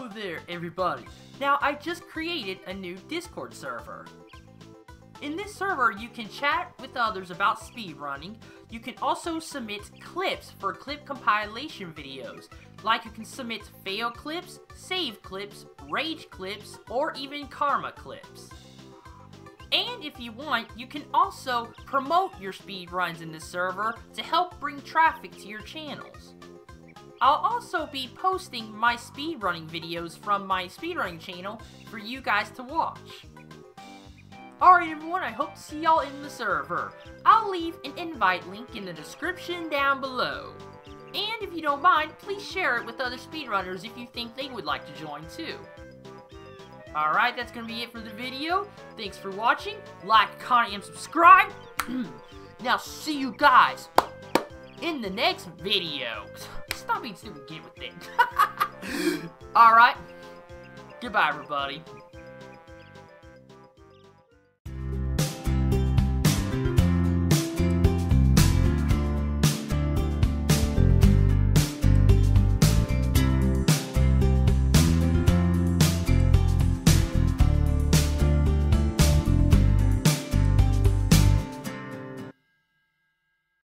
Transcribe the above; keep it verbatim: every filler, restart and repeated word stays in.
Hello there, everybody! Now, I just created a new Discord server. In this server, you can chat with others about speedrunning. You can also submit clips for clip compilation videos. Like, you can submit fail clips, save clips, rage clips, or even karma clips. And if you want, you can also promote your speedruns in this server to help bring traffic to your channels. I'll also be posting my speedrunning videos from my speedrunning channel for you guys to watch. Alright everyone, I hope to see y'all in the server. I'll leave an invite link in the description down below. And if you don't mind, please share it with other speedrunners if you think they would like to join too. Alright, that's going to be it for the video. Thanks for watching. Like, comment, and subscribe. Now, see you guys in the next video. Stop being stupid, get with it. Alright. Goodbye, everybody.